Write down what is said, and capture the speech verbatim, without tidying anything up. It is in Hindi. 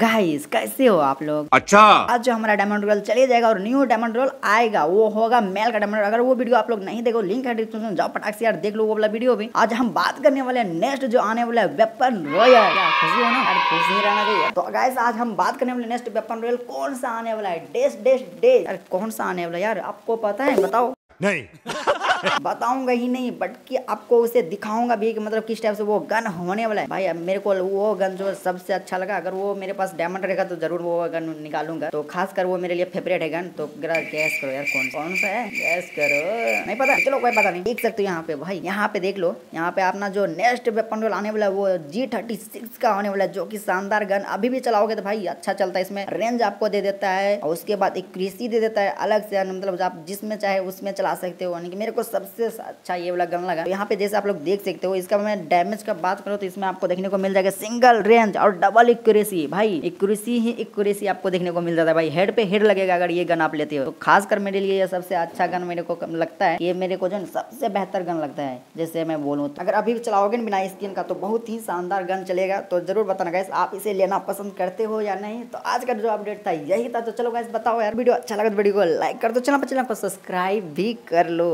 गाइस कैसे हो आप लोग। अच्छा, आज जो हमारा डायमंड रोल चले जाएगा और न्यू डायमंड रोल आएगा वो होगा मेल का डायमंड रोल। अगर वो वीडियो आप लोग नहीं देखो, लिंक है डिस्क्रिप्शन, जाओ पटाख से यार देख लो वो वाला वीडियो भी। आज हम बात करने वाले हैं नेक्स्ट जो आने वाला है वेपन रॉयल। खुशी हो ना, खुशी रहना चाहिए। तो गाइस आज हम बात करने वाले नेक्स्ट वेपन रॉयल कौन सा आने वाला है, डेस डेस डेस अरे कौन सा आने वाला है यार, आपको पता है? बताओ नहीं बताऊंगा ही नहीं, बट कि आपको उसे दिखाऊंगा भी कि मतलब किस टाइप से वो गन होने वाला है। भाई मेरे को वो गन जो सबसे अच्छा लगा, अगर वो मेरे पास डायमंड रहेगा तो जरूर वो गन निकालूंगा। तो खासकर वो मेरे लिए फेवरेट है गन। तो गैस करो यार कौन कौन सा है, गैस करो। नहीं पता, चलो कोई पता नहीं, देख सकते हो यहाँ पे। भाई यहाँ पे देख लो, यहाँ पे अपना जो नेक्स्ट वेपन रोल आने वाला है वो जी थर्टी सिक्स का होने वाला है, जो की शानदार गन। अभी भी चलाओगे तो भाई अच्छा चलता है। इसमें रेंज आपको दे देता है और उसके बाद एक कृषि दे देता है अलग से, मतलब आप जिसमें चाहे उसमें चला सकते हो। यानी कि मेरे को सबसे अच्छा ये वाला गन लगा। तो यहाँ पे जैसे आप लोग देख सकते हो, इसका मैं डैमेज का बात करूँ तो इसमें आपको देखने को मिल जाएगा सिंगल रेंज और डबल एक्यूरेसी। भाई एक्यूरेसी ही एक्यूरेसी आपको देखने को मिल जाता है। भाई हेड पे हेड लगेगा अगर ये गन आप लेते हो। तो खासकर मेरे लिए ये सबसे अच्छा गन मेरे को लगता है, ये मेरे को जो सबसे बेहतर गन लगता है। जैसे मैं बोलूँ तो अगर अभी चलाओगे बिना स्किन का तो बहुत ही शानदार गन चलेगा। तो जरूर बताना गाइस आप इसे लेना पसंद करते हो या नहीं। तो आज का जो अपडेट था यही था। तो चलो गाइस बताओ यार, वीडियो अच्छा लगा तो वीडियो को लाइक कर दो, चैनल पर चैनल को सब्सक्राइब भी कर लो।